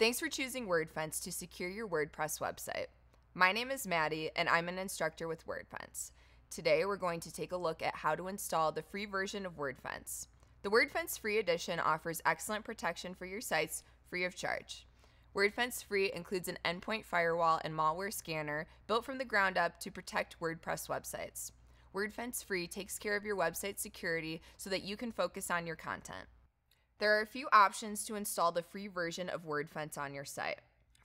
Thanks for choosing WordFence to secure your WordPress website. My name is Maddie, and I'm an instructor with WordFence. Today, we're going to take a look at how to install the free version of WordFence. The WordFence Free Edition offers excellent protection for your sites free of charge. WordFence Free includes an endpoint firewall and malware scanner built from the ground up to protect WordPress websites. WordFence Free takes care of your website security so that you can focus on your content. There are a few options to install the free version of WordFence on your site.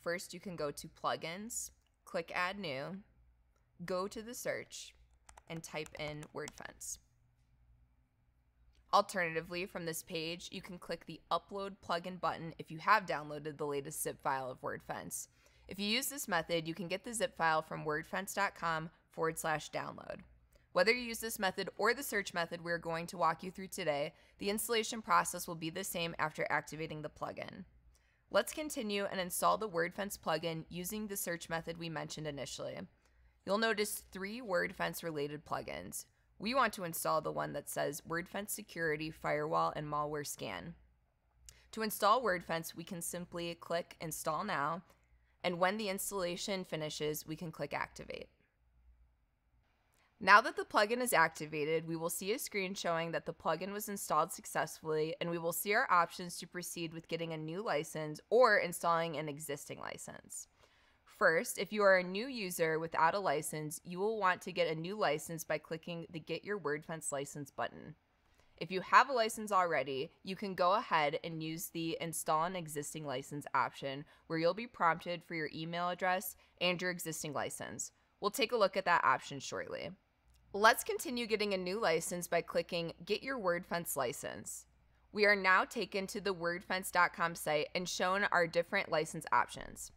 First, you can go to Plugins, click Add New, go to the search, and type in WordFence. Alternatively, from this page, you can click the Upload Plugin button if you have downloaded the latest zip file of WordFence. If you use this method, you can get the zip file from wordfence.com/download. Whether you use this method or the search method we're going to walk you through today, the installation process will be the same after activating the plugin. Let's continue and install the WordFence plugin using the search method we mentioned initially. You'll notice 3 WordFence-related plugins. We want to install the one that says WordFence Security, Firewall, and Malware Scan. To install WordFence, we can simply click Install Now, and when the installation finishes, we can click Activate. Now that the plugin is activated, we will see a screen showing that the plugin was installed successfully, and we will see our options to proceed with getting a new license or installing an existing license. First, if you are a new user without a license, you will want to get a new license by clicking the Get Your WordFence License button. If you have a license already, you can go ahead and use the Install an Existing License option, where you'll be prompted for your email address and your existing license. We'll take a look at that option shortly. Let's continue getting a new license by clicking Get Your WordFence License. We are now taken to the WordFence.com site and shown our different license options.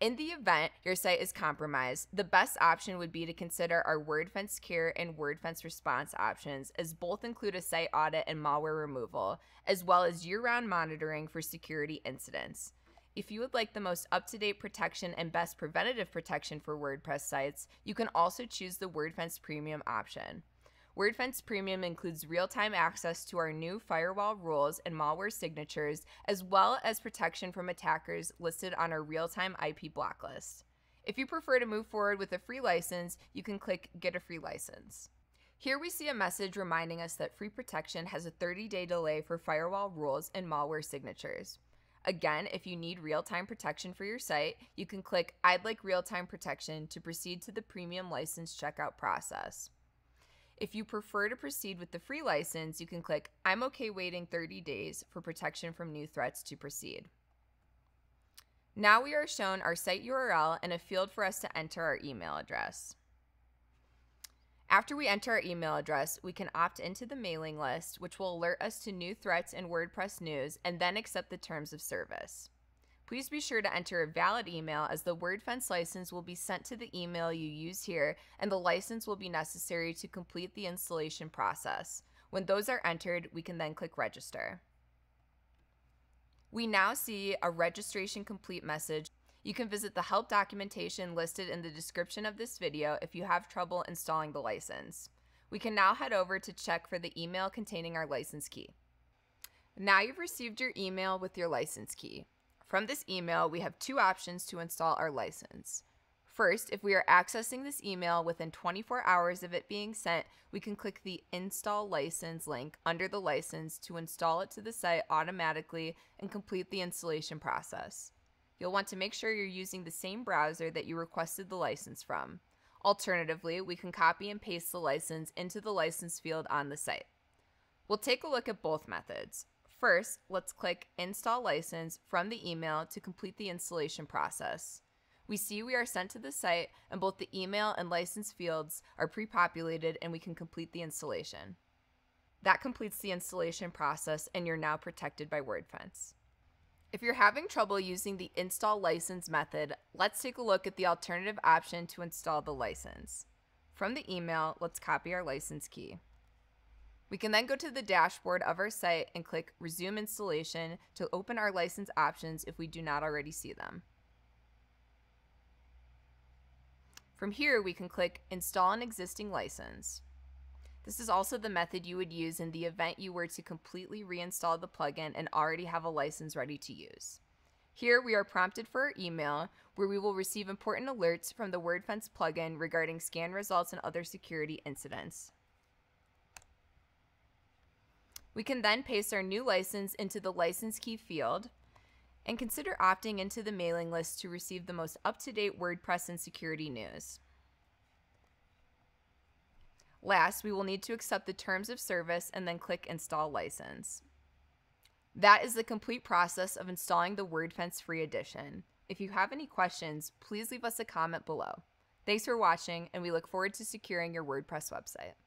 In the event your site is compromised, the best option would be to consider our WordFence Care and WordFence Response options, as both include a site audit and malware removal, as well as year-round monitoring for security incidents. If you would like the most up-to-date protection and best preventative protection for WordPress sites, you can also choose the WordFence Premium option. WordFence Premium includes real-time access to our new firewall rules and malware signatures, as well as protection from attackers listed on our real-time IP blacklist. If you prefer to move forward with a free license, you can click Get a Free License. Here we see a message reminding us that free protection has a 30-day delay for firewall rules and malware signatures. Again, if you need real-time protection for your site, you can click I'd like real-time protection to proceed to the premium license checkout process. If you prefer to proceed with the free license, you can click I'm okay waiting 30 days for protection from new threats to proceed. Now we are shown our site URL and a field for us to enter our email address. After we enter our email address, we can opt into the mailing list, which will alert us to new threats and WordPress news, and then accept the terms of service. Please be sure to enter a valid email, as the WordFence license will be sent to the email you use here, and the license will be necessary to complete the installation process. When those are entered, we can then click Register. We now see a registration complete message. You can visit the help documentation listed in the description of this video if you have trouble installing the license. We can now head over to check for the email containing our license key. Now you've received your email with your license key. From this email, we have 2 options to install our license. First, if we are accessing this email within 24 hours of it being sent, we can click the Install License link under the license to install it to the site automatically and complete the installation process. You'll want to make sure you're using the same browser that you requested the license from. Alternatively, we can copy and paste the license into the license field on the site. We'll take a look at both methods. First, let's click Install License from the email to complete the installation process. We see we are sent to the site, and both the email and license fields are pre-populated, and we can complete the installation. That completes the installation process, and you're now protected by WordFence. If you're having trouble using the Install License method, let's take a look at the alternative option to install the license. From the email, let's copy our license key. We can then go to the dashboard of our site and click Resume Installation to open our license options if we do not already see them. From here, we can click Install an Existing License. This is also the method you would use in the event you were to completely reinstall the plugin and already have a license ready to use. Here we are prompted for our email, where we will receive important alerts from the WordFence plugin regarding scan results and other security incidents. We can then paste our new license into the license key field and consider opting into the mailing list to receive the most up-to-date WordPress and security news. Last, we will need to accept the terms of service and then click Install License. That is the complete process of installing the WordFence free edition. If you have any questions, please leave us a comment below. Thanks for watching, and we look forward to securing your WordPress website.